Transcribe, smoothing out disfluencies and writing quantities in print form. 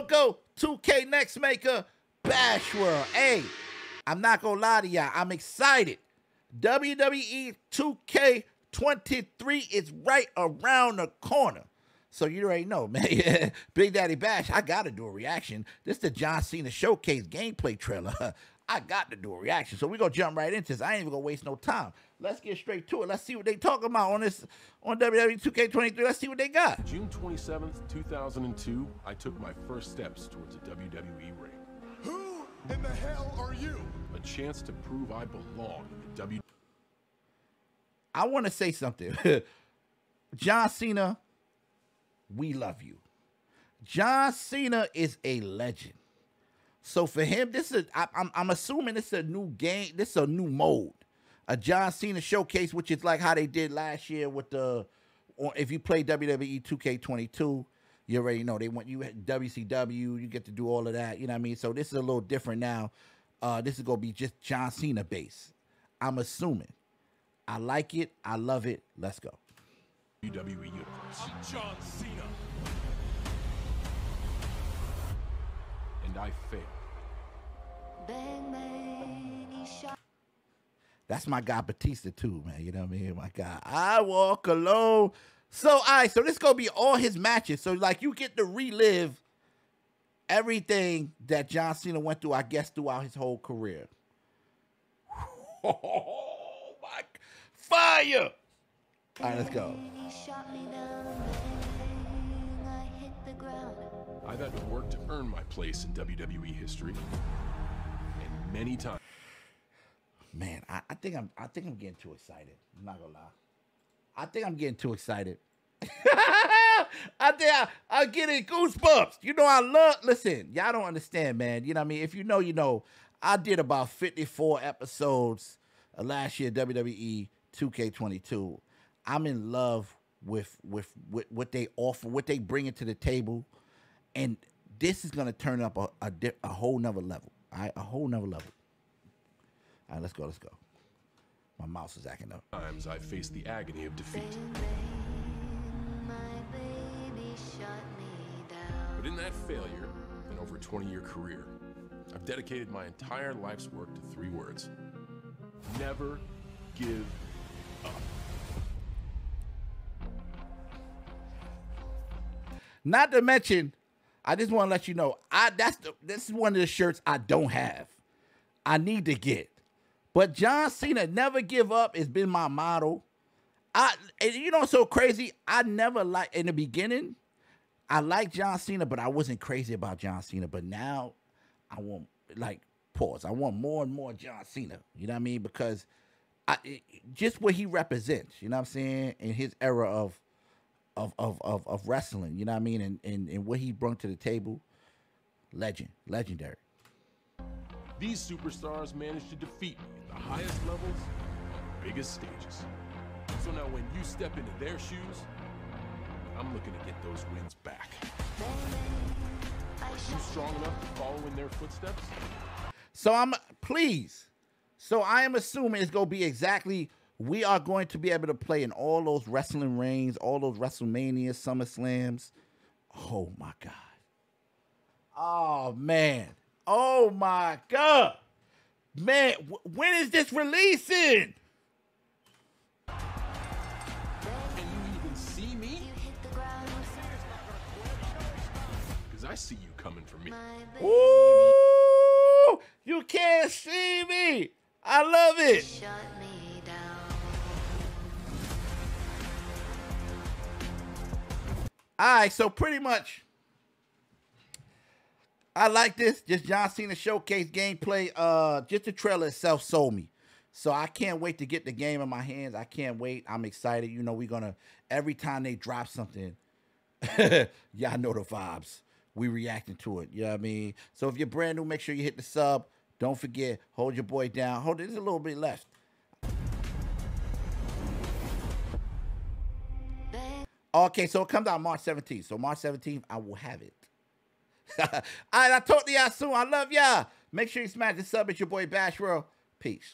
code go 2K Next Maker Bashworld. Hey, I'm not gonna lie to y'all, I'm excited. WWE 2K23 is right around the corner. So you already know, man. Big Daddy Bash, I gotta do a reaction. This is the John Cena Showcase gameplay trailer. I got to do a reaction. So we're gonna jump right into this. I ain't even gonna waste no time. Let's get straight to it. Let's see what they talking about on this on WWE 2K23. Let's see what they got. June 27th, 2002, I took my first steps towards a WWE ring. Who in the hell are you? A chance to prove I belong in the WWE. I wanna say something. John Cena, we love you. John Cena is a legend. So for him, this is, I'm assuming this is a new game. This is a new mode, a John Cena showcase, which is like how they did last year with the, or if you play WWE 2K22, you already know they want you at WCW, you get to do all of that. You know what I mean? So this is a little different now. This is going to be just John Cena based, I'm assuming. I like it. I love it. Let's go. WWE Universe. I'm John Cena. And I failed. That's my guy Batista too, man. You know what I mean? My guy. I walk alone. So, all right. So this is going to be all his matches. So, like, you get to relive everything that John Cena went through, I guess, throughout his whole career. Oh, my. Fire. All right, let's go. I've had to work to earn my place in WWE history, and many times. Man, I think I'm getting too excited. I'm not gonna lie. I think I'm getting too excited. I'm getting goosebumps. You know, I love. Listen, y'all don't understand, man. You know what I mean? If you know, you know. I did about 54 episodes last year, WWE 2K22. I'm in love with what they offer, what they bring it to the table. And this is going to turn up a whole nother level. All right? A whole nother level. All right, let's go. Let's go. My mouse is acting up. Times I faced the agony of defeat. My baby shot me down. But in that failure, an over 20-year career, I've dedicated my entire life's work to three words. Never give up. Not to mention, I just want to let you know, this is one of the shirts I don't have. I need to get. But John Cena, never give up, has been my motto. And you know what's so crazy? I never liked, in the beginning, I liked John Cena, but I wasn't crazy about John Cena. But now, I want, like, pause. I want more and more John Cena. You know what I mean? Because just what he represents, you know what I'm saying? In his era of wrestling, you know what I mean, and what he brought to the table. Legend, legendary. These superstars managed to defeat me at the highest levels, biggest stages. So now when you step into their shoes, I'm looking to get those wins back. Are you strong enough to follow in their footsteps? So I am assuming it's gonna be exactly. We are going to be able to play in all those wrestling rings, all those WrestleMania, SummerSlams. Oh, my God. Oh, man. Oh, my God. Man, when is this releasing? Can you even see me? Because I see you coming for me. Ooh, you can't see me. I love it. All right, so pretty much, I like this. Just John Cena showcase gameplay. Just the trailer itself sold me. So I can't wait to get the game in my hands. I can't wait. I'm excited. You know, we're going to, every time they drop something, y'all know the vibes. We reacting to it. You know what I mean? So if you're brand new, make sure you hit the sub. Don't forget, hold your boy down. Hold it. There's a little bit left. Okay, so it comes out March 17th. So March 17th, I will have it. All right, I'll talk to y'all soon. I love y'all. Make sure you smash the sub. It's your boy Bashworld. Peace.